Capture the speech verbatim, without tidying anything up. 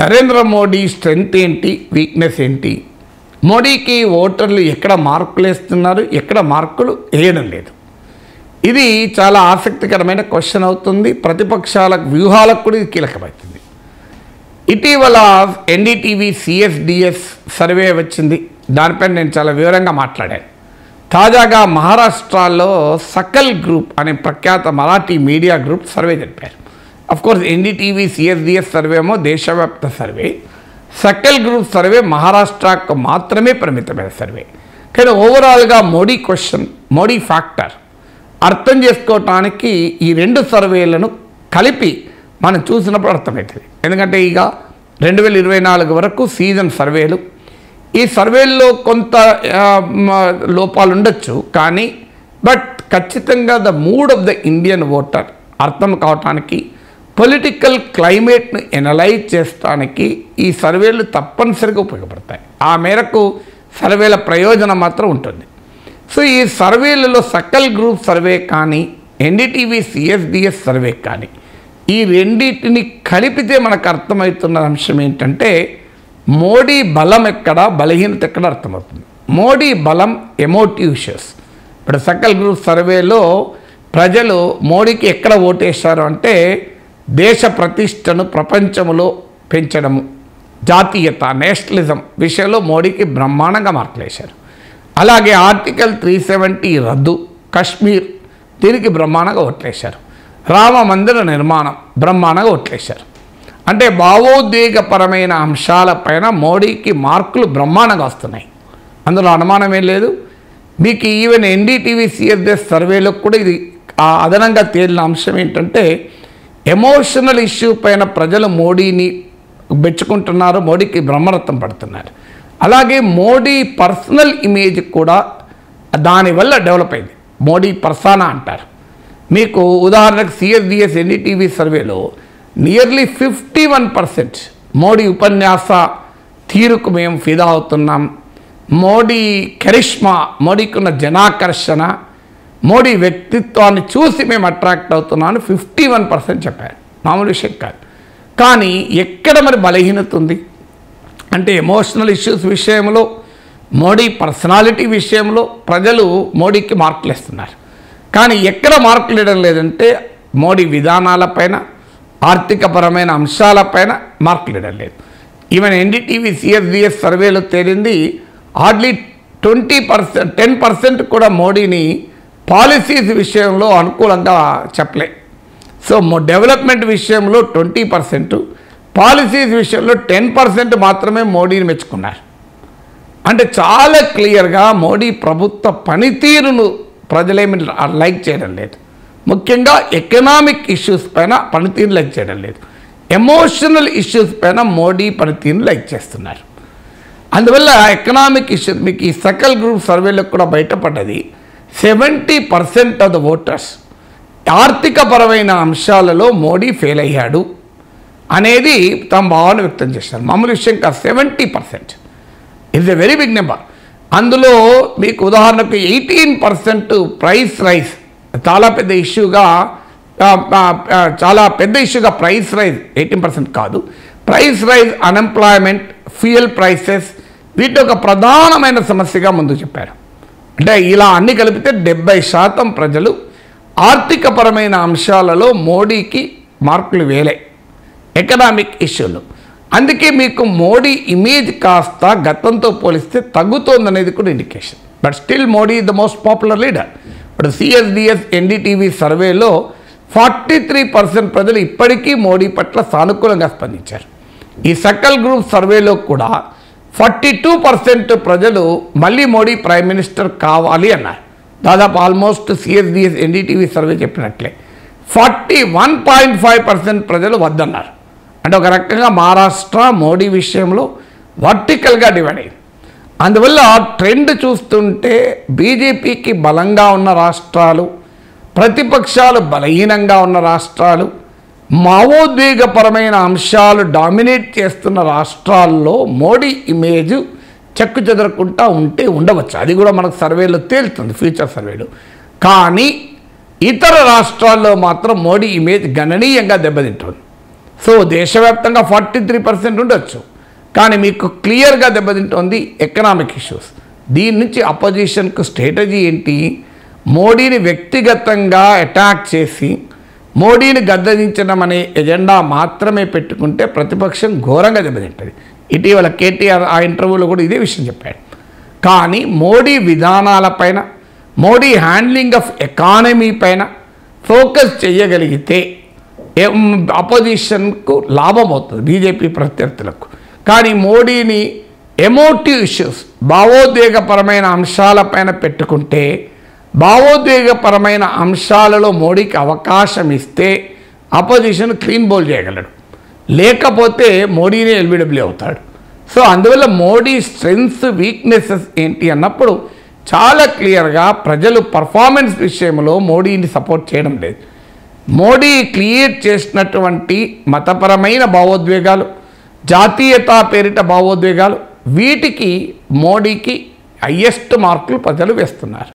Narendra Modi strength ఏంటి, weakness ఏంటి? మోడీకి ఓటర్లు ఎక్కడ మార్కులు వేస్తున్నారు, ఎక్కడ మార్కులు వేయడం లేదు? ఇది చాలా ఆసక్తికరమైన క్వశ్చన్ అవుతుంది. ప్రతిపక్షాల వ్యూహాలకు కూడా ఇది కీలకమవుతుంది. ఇటీవల ఎన్డీటీవీ సిఎస్డిఎస్ సర్వే వచ్చింది, దానిపై నేను చాలా వివరంగా మాట్లాడాను. తాజాగా మహారాష్ట్రలో సకల్ గ్రూప్ అనే ప్రఖ్యాత మరాఠీ మీడియా గ్రూప్ సర్వే జరిపారు. అఫ్కోర్స్ ఎన్డీటీవీ సిఎస్డిఎస్ సర్వేమో దేశవ్యాప్త సర్వే, సకల్ గ్రూప్ సర్వే మహారాష్ట్రకు మాత్రమే పరిమితమైన సర్వే. కానీ ఓవరాల్గా మోడీ క్వశ్చన్, మోడీ ఫ్యాక్టర్ అర్థం చేసుకోవటానికి ఈ రెండు సర్వేలను కలిపి మనం చూసినప్పుడు అర్థమవుతుంది. ఎందుకంటే ఇక రెండు వేల ఇరవై నాలుగు వరకు సీజన్ సర్వేలు, ఈ సర్వేల్లో కొంత లోపాలు ఉండొచ్చు కానీ బట్ ఖచ్చితంగా the mood of the Indian voter అర్థం కావటానికి, పొలిటికల్ క్లైమేట్ను ఎనలైజ్ చేయడానికి ఈ సర్వేలు తప్పనిసరిగా ఉపయోగపడతాయి. ఆ మేరకు సర్వేల ప్రయోజనం మాత్రం ఉంటుంది. సో ఈ సర్వేలలో సకల్ గ్రూప్ సర్వే కానీ ఎన్డీటీవీ సిఎస్డిఎస్ సర్వే కానీ ఈ రెండింటిని కలిపితే మనకు అర్థమవుతున్న అంశం ఏంటంటే మోడీ బలం ఎక్కడ, బలహీనత ఎక్కడ అర్థమవుతుంది. మోడీ బలం ఎమోటివ్షియస్. ఇప్పుడు సకల్ గ్రూప్ సర్వేలో ప్రజలు మోడీకి ఎక్కడ ఓటేశారు అంటే దేశ ప్రతిష్టను ప్రపంచంలో పెంచడము, జాతీయత నేషనలిజం విషయంలో మోడీకి బ్రహ్మాండంగా మార్కులేశారు. అలాగే ఆర్టికల్ త్రీ సెవెంటీ రద్దు, కశ్మీర్, దీనికి బ్రహ్మాండంగా ఓట్లేశారు. రామ మందిర నిర్మాణం బ్రహ్మాండంగా ఓట్లేశారు. అంటే భావోద్వేగపరమైన అంశాలపైన మోడీకి మార్కులు బ్రహ్మాండంగా వస్తున్నాయి, అందులో అనుమానమేం లేదు. మీకు ఈవెన్ ఎన్డీటీవీ సిఎస్ఎస్ సర్వేలో కూడా ఇది అదనంగా తేలిన అంశం ఏంటంటే ఎమోషనల్ ఇష్యూ పైన ప్రజలు మోడీని మెచ్చుకుంటున్నారు, మోడీకి బ్రహ్మరథం పడుతున్నారు. అలాగే మోడీ పర్సనల్ ఇమేజ్ కూడా దానివల్ల డెవలప్ అయింది, మోడీ పర్సానా అంటారు. మీకు ఉదాహరణకు సిఎస్డిఎస్ ఎన్డీటీవీ సర్వేలో nearly fifty one percent Modi ఉపన్యాస తీరుకు మేము ఫిదా అవుతున్నాం, మోడీ కరిష్మా, మోడీకున్న జనాకర్షణ, మోడీ వ్యక్తిత్వాన్ని చూసి మేము అట్రాక్ట్ అవుతున్నామని ఫిఫ్టీ వన్ పర్సెంట్ చెప్పారు. మామూలు విషయం కాదు. కానీ ఎక్కడ మరి బలహీనత ఉంది అంటే ఎమోషనల్ ఇష్యూస్ విషయంలో, మోడీ పర్సనాలిటీ విషయంలో ప్రజలు మోడీకి మార్కులు వేస్తున్నారు. కానీ ఎక్కడ మార్కులు వేయడం లేదంటే మోడీ విధానాలపైన, ఆర్థికపరమైన అంశాలపైన మార్కులు వేయడం లేదు. ఈవెన్ ఎన్డీటీవీ సిఎస్డిఎస్ సర్వేలో తేలింది hardly twenty percent ten percent కూడా మోడీని పాలసీస్ విషయంలో అనుకూలంగా చెప్పలే. సో డెవలప్మెంట్ విషయంలో ట్వంటీ పర్సెంట్, పాలసీస్ విషయంలో టెన్ పర్సెంట్ మాత్రమే మోడీని మెచ్చుకున్నారు. అంటే చాలా క్లియర్గా మోడీ ప్రభుత్వ పనితీరును ప్రజలేమి లైక్ చేయడం లేదు, ముఖ్యంగా ఎకనామిక్ ఇష్యూస్ పైన పనితీరును లైక్ చేయడం లేదు, ఎమోషనల్ ఇష్యూస్ పైన మోడీ పనితీరును లైక్ చేస్తున్నారు. అందువల్ల ఎకనామిక్ ఇష్యూస్ మీకు ఈ సకల్ గ్రూప్ సర్వేలో కూడా బయటపడ్డది, seventy percent of the voters ఆర్థికపరమైన అంశాలలో మోడీ ఫెయిల్ అయ్యాడు అనేది తమ భావాన్ని వ్యక్తం చేశారు. మామూలు విషయం కాదు, seventy percent it's a very big number. అందులో మీకు ఉదాహరణకు ఎయిటీన్ పర్సెంట్ ప్రైస్ రైజ్ చాలా పెద్ద ఇష్యూగా, చాలా పెద్ద ఇష్యూగా ప్రైస్ రైజ్, ఎయిటీన్ పర్సెంట్ కాదు, price rise, unemployment, fuel prices వీటి ఒక ప్రధానమైన సమస్యగా ముందు చెప్పారు. అంటే ఇలా అన్ని కలిపితే డెబ్బై శాతం ప్రజలు ఆర్థికపరమైన అంశాలలో మోడీకి మార్కులు వేలే, ఎకనామిక్ ఇష్యూలు. అందుకే మీకు మోడీ ఇమేజ్ కాస్త గతంతో పోలిస్తే తగ్గుతోందనేది కూడా indication. But still Modi the most popular leader. ఇప్పుడు సిఎస్డిఎస్ ఎన్డీటీవీ సర్వేలో ఫార్టీ త్రీ పర్సెంట్ ప్రజలు ఇప్పటికీ మోడీ పట్ల సానుకూలంగా స్పందించారు. ఈ సకల్ గ్రూప్ సర్వేలో కూడా ఫార్టీ టూ పర్సెంట్ ప్రజలు మళ్ళీ మోడీ ప్రైమ్ మినిస్టర్ కావాలి అన్నారు. దాదాపు ఆల్మోస్ట్ సిఎస్డిఎస్ ఎన్డీటీవీ సర్వే చెప్పినట్లే forty one point five percent ప్రజలు వద్దన్నారు. అంటే ఒక రకంగా మహారాష్ట్ర మోడీ విషయంలో వర్టికల్గా డివైడ్ అయింది. అందువల్ల ట్రెండ్ చూస్తుంటే బీజేపీకి బలంగా ఉన్న రాష్ట్రాలు, ప్రతిపక్షాలు బలహీనంగా ఉన్న రాష్ట్రాలు, మావోద్వేగపరమైన అంశాలు డామినేట్ చేస్తున్న రాష్ట్రాల్లో మోడీ ఇమేజ్ చెక్కు చెదరకుండా ఉంటే ఉండవచ్చు, అది కూడా మనకు సర్వేలో తేలుతుంది, ఫ్యూచర్ సర్వేలో. కానీ ఇతర రాష్ట్రాల్లో మాత్రం మోడీ ఇమేజ్ గణనీయంగా దెబ్బతింటుంది. సో దేశవ్యాప్తంగా ఫార్టీ త్రీ పర్సెంట్ ఉండొచ్చు, కానీ మీకు క్లియర్గా దెబ్బతింటోంది ఎకనామిక్ ఇష్యూస్. దీని నుంచి అపోజిషన్కు స్ట్రాటజీ ఏంటి? మోడీని వ్యక్తిగతంగా అటాక్ చేసి మోడీని గద్దదించడం అనే ఎజెండా మాత్రమే పెట్టుకుంటే ప్రతిపక్షం ఘోరంగా దెబ్బతింటుంది. ఇటీవల కేటీఆర్ ఆ ఇంటర్వ్యూలో కూడా ఇదే విషయం చెప్పాడు. కానీ మోడీ విధానాలపైన, మోడీ హ్యాండ్లింగ్ ఆఫ్ ఎకానమీ పైన ఫోకస్ చేయగలిగితే అపోజిషన్కు లాభం అవుతుంది, బీజేపీ ప్రత్యర్థులకు. కానీ మోడీని ఎమోటివ్ ఇష్యూస్, భావోద్వేగపరమైన అంశాలపైన పెట్టుకుంటే, భావోద్వేగపరమైన అంశాలలో మోడీకి అవకాశం ఇస్తే అపోజిషన్ క్లీన్ బౌల్ చేయగలడు, లేకపోతే మోడీనే ఎల్బీడబ్ల్యూ అవుతాడు. సో అందువల్ల మోడీ స్ట్రెంగ్స్, వీక్నెసెస్ ఏంటి అన్నప్పుడు చాలా క్లియర్గా ప్రజలు పర్ఫార్మెన్స్ విషయంలో మోడీని సపోర్ట్ చేయడం లేదు. మోడీ క్రియేట్ చేసినటువంటి మతపరమైన భావోద్వేగాలు, జాతీయతా పేరిట భావోద్వేగాలు, వీటికి మోడీకి హయ్యెస్ట్ మార్కులు ప్రజలు వేస్తున్నారు.